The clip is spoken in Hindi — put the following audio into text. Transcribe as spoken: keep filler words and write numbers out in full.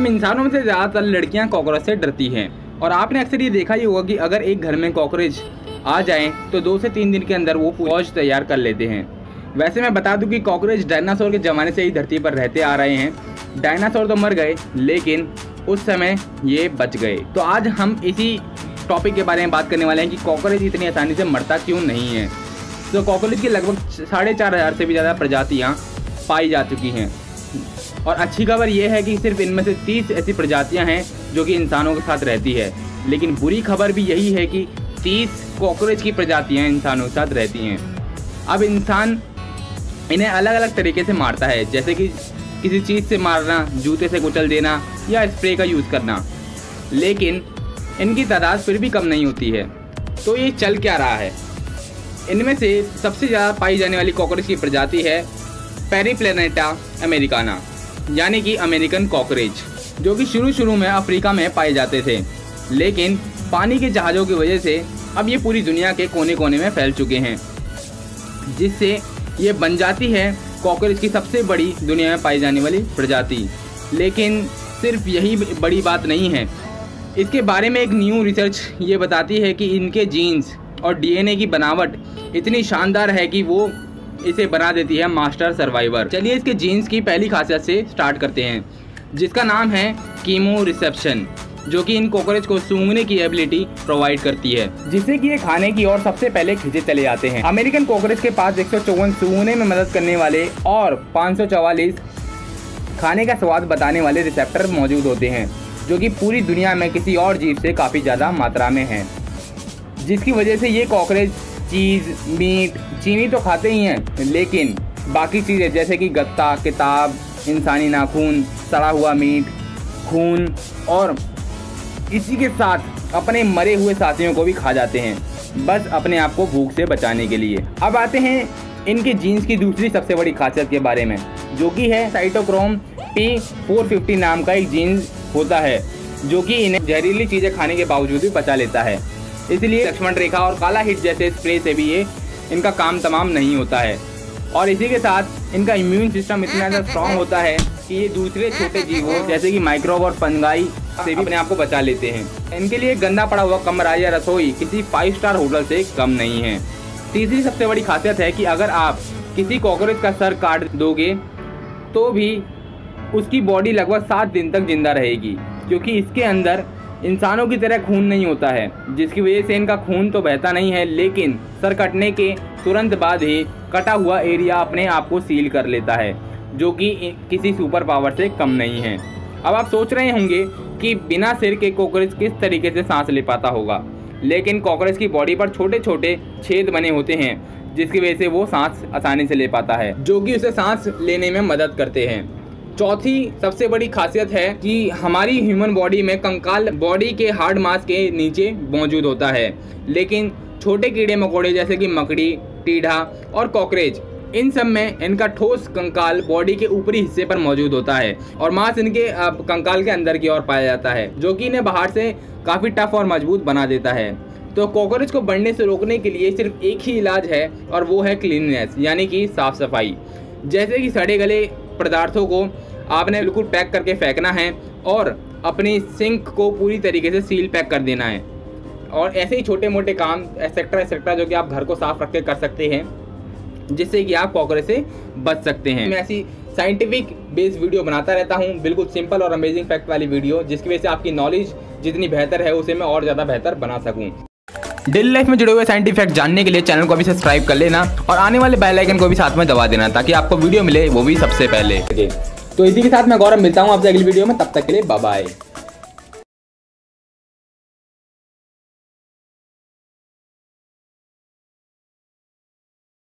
हम इंसानों में से ज़्यादातर लड़कियां कॉकरोच से डरती हैं और आपने अक्सर ये देखा ही होगा कि अगर एक घर में कॉकरोच आ जाएं तो दो से तीन दिन के अंदर वो फौज तैयार कर लेते हैं। वैसे मैं बता दूं कि कॉकरोच डायनासोर के ज़माने से ही धरती पर रहते आ रहे हैं। डायनासोर तो मर गए लेकिन उस समय ये बच गए। तो आज हम इसी टॉपिक के बारे में बात करने वाले हैं कि कॉकरोच इतनी आसानी से मरता क्यों नहीं है। तो कॉकरोच की लगभग साढ़े चार हज़ार से भी ज़्यादा प्रजातियाँ पाई जा चुकी हैं और अच्छी खबर यह है कि सिर्फ इनमें से तीस ऐसी प्रजातियां हैं जो कि इंसानों के साथ रहती है। लेकिन बुरी खबर भी यही है कि तीस कॉकरोच की प्रजातियां इंसानों के साथ रहती हैं। अब इंसान इन्हें अलग अलग तरीके से मारता है, जैसे कि किसी चीज़ से मारना, जूते से कुचल देना या स्प्रे का यूज़ करना, लेकिन इनकी तादाद फिर भी कम नहीं होती है। तो ये चल क्या रहा है? इनमें से सबसे ज़्यादा पाई जाने वाली कॉकरोच की प्रजाति है पेरीप्लेनेटा अमेरिकाना यानी कि अमेरिकन कॉकरोच, जो कि शुरू शुरू में अफ्रीका में पाए जाते थे, लेकिन पानी के जहाज़ों की वजह से अब ये पूरी दुनिया के कोने कोने में फैल चुके हैं, जिससे ये बन जाती है कॉकरोच की सबसे बड़ी दुनिया में पाई जाने वाली प्रजाति। लेकिन सिर्फ यही बड़ी बात नहीं है। इसके बारे में एक न्यू रिसर्च ये बताती है कि इनके जीन्स और डीएनए की बनावट इतनी शानदार है कि वो इसे बना देती है मास्टर सर्वाइवर। चलिए इसके जीन्स की पहली खासियत से स्टार्ट करते हैं, जिसका नाम है कीमो रिसेप्शन, जो कि इन कॉकरोच को सूंघने की एबिलिटी प्रोवाइड करती है, जिससे कि ये खाने की ओर सबसे पहले खींचे चले जाते हैं। अमेरिकन कॉकरोच के पास एक सौ चौवन सूंघने में मदद करने वाले और पाँच सौ चवालीस खाने का स्वाद बताने वाले रिसेप्टर मौजूद होते हैं, जो कि पूरी दुनिया में किसी और जीव से काफ़ी ज़्यादा मात्रा में है, जिसकी वजह से ये कॉकरोच चीज़, मीट, चीनी तो खाते ही हैं, लेकिन बाकी चीज़ें जैसे कि गत्ता, किताब, इंसानी नाखून, सड़ा हुआ मीट, खून और इसी के साथ अपने मरे हुए साथियों को भी खा जाते हैं, बस अपने आप को भूख से बचाने के लिए। अब आते हैं इनके जीन्स की दूसरी सबसे बड़ी खासियत के बारे में, जो कि है साइटोक्रोम टी फोर फिफ्टी नाम का एक जीन्स होता है, जो कि इन्हें जहरीली चीज़ें खाने के बावजूद भी बचा लेता है। इसलिए लक्ष्मण रेखा और काला हिट जैसे स्प्रे से भी ये इनका काम तमाम नहीं होता है। और इसी के साथ इनका इम्यून सिस्टम इतना ज़्यादा स्ट्रांग होता है कि ये दूसरे छोटे जीवों जैसे कि माइक्रोब और फंगाई से भी अपने आप को बचा लेते हैं। इनके लिए गंदा पड़ा हुआ कमरा या रसोई किसी फाइव स्टार होटल से कम नहीं है। तीसरी सबसे बड़ी खासियत है कि अगर आप किसी कॉकरोच का सर काट दोगे तो भी उसकी बॉडी लगभग सात दिन तक जिंदा रहेगी, क्योंकि इसके अंदर इंसानों की तरह खून नहीं होता है, जिसकी वजह से इनका खून तो बहता नहीं है, लेकिन सर कटने के तुरंत बाद ही कटा हुआ एरिया अपने आप को सील कर लेता है, जो कि किसी सुपर पावर से कम नहीं है। अब आप सोच रहे होंगे कि बिना सिर के कॉकरोच किस तरीके से सांस ले पाता होगा, लेकिन कॉकरोच की बॉडी पर छोटे छोटे छेद बने होते हैं, जिसकी वजह से वो सांस आसानी से ले पाता है, जो कि उसे सांस लेने में मदद करते हैं। चौथी सबसे बड़ी खासियत है कि हमारी ह्यूमन बॉडी में कंकाल बॉडी के हार्ड मास के नीचे मौजूद होता है, लेकिन छोटे कीड़े मकोड़े जैसे कि मकड़ी, टीढ़ा और कॉकरोच, इन सब में इनका ठोस कंकाल बॉडी के ऊपरी हिस्से पर मौजूद होता है और मांस इनके कंकाल के अंदर की ओर पाया जाता है, जो कि इन्हें बाहर से काफ़ी टफ और मजबूत बना देता है। तो कॉकरोच को बढ़ने से रोकने के लिए सिर्फ एक ही इलाज है और वो है क्लीननेस यानी कि साफ सफाई, जैसे कि सड़े गले पदार्थों को आपने बिल्कुल पैक करके फेंकना है और अपनी सिंक को पूरी तरीके से सील पैक कर देना है। और ऐसे ही छोटे मोटे काम एक्सेट्रा एक्सेट्रा जो कि आप घर को साफ रख के कर सकते हैं, जिससे कि आप कॉकरोच से बच सकते हैं। मैं ऐसी साइंटिफिक बेस्ड वीडियो बनाता रहता हूं, बिल्कुल सिंपल और अमेजिंग फैक्ट वाली वीडियो, जिसकी वजह से आपकी नॉलेज जितनी बेहतर है उसे मैं और ज़्यादा बेहतर बना सकूँ। डेली लाइफ में जुड़े हुए साइंटिफिक फैक्ट जानने के लिए चैनल को भी सब्सक्राइब कर लेना और आने वाले बेल आइकन को भी साथ में दबा देना, ताकि आपको वीडियो मिले वो भी सबसे पहले। तो इसी के साथ मैं गौरव मिलता हूँ आपसे अगली वीडियो में, तब तक के लिए बाय बाय।